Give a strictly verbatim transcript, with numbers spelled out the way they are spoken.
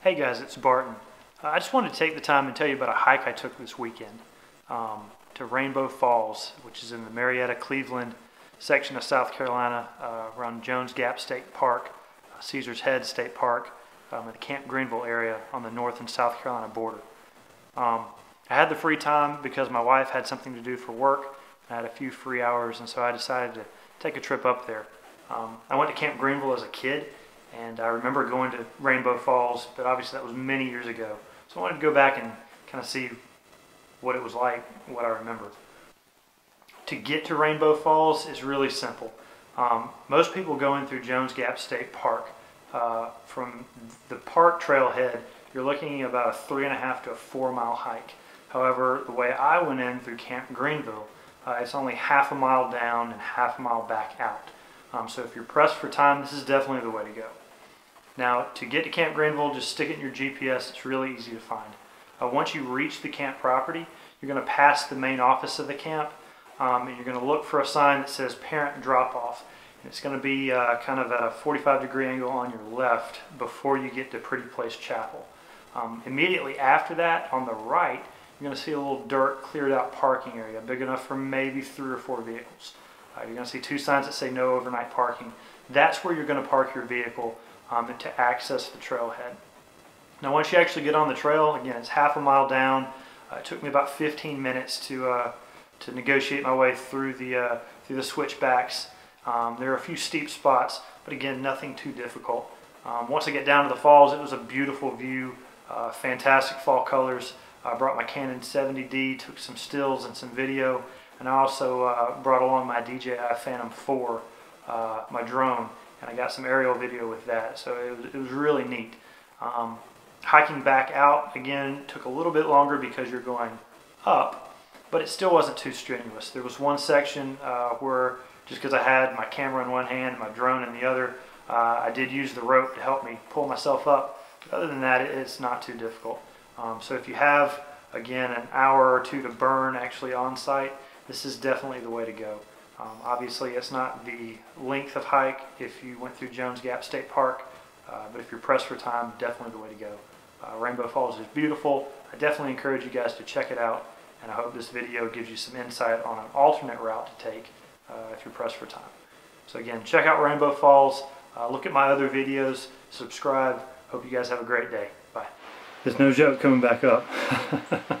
Hey guys, it's Barton. Uh, I just wanted to take the time and tell you about a hike I took this weekend um, to Rainbow Falls, which is in the Marietta, Cleveland section of South Carolina, uh, around Jones Gap State Park, uh, Caesar's Head State Park, um, in the Camp Greenville area on the North and South Carolina border. Um, I had the free time because my wife had something to do for work, and I had a few free hours, and so I decided to take a trip up there. Um, I went to Camp Greenville as a kid, and I remember going to Rainbow Falls, but obviously that was many years ago. So I wanted to go back and kind of see what it was like, what I remember. To get to Rainbow Falls is really simple. Um, most people go in through Jones Gap State Park. Uh, from the park trailhead, you're looking at about a three and a half to a four mile hike. However, the way I went in through Camp Greenville, uh, it's only half a mile down and half a mile back out. Um, so if you're pressed for time, this is definitely the way to go. Now, to get to Camp Greenville, just stick it in your G P S. It's really easy to find. Uh, once you reach the camp property, you're going to pass the main office of the camp, um, and you're going to look for a sign that says Parent Drop-Off. It's going to be uh, kind of at a forty-five degree angle on your left before you get to Pretty Place Chapel. Um, immediately after that, on the right, you're going to see a little dirt cleared out parking area, big enough for maybe three or four vehicles. Uh, you're going to see two signs that say no overnight parking. That's where you're going to park your vehicle um, to access the trailhead. Now, once you actually get on the trail, again, it's half a mile down. Uh, it took me about fifteen minutes to uh, to negotiate my way through the uh, through the switchbacks. Um, there are a few steep spots, but again, nothing too difficult. Um, once I get down to the falls, it was a beautiful view, uh, fantastic fall colors. I brought my Canon seventy D, took some stills and some video. And I also uh, brought along my D J I Phantom four, uh, my drone, and I got some aerial video with that. So it was, it was really neat. Um, hiking back out, again, took a little bit longer because you're going up, but it still wasn't too strenuous. There was one section uh, where, just because I had my camera in one hand and my drone in the other, uh, I did use the rope to help me pull myself up. But other than that, it's not too difficult. Um, so if you have, again, an hour or two to burn actually on site, this is definitely the way to go. Um, obviously, it's not the length of hike if you went through Jones Gap State Park, uh, but if you're pressed for time, definitely the way to go. Uh, Rainbow Falls is beautiful. I definitely encourage you guys to check it out, and I hope this video gives you some insight on an alternate route to take uh, if you're pressed for time. So again, check out Rainbow Falls. Uh, look at my other videos. Subscribe. Hope you guys have a great day. Bye. There's no joke coming back up.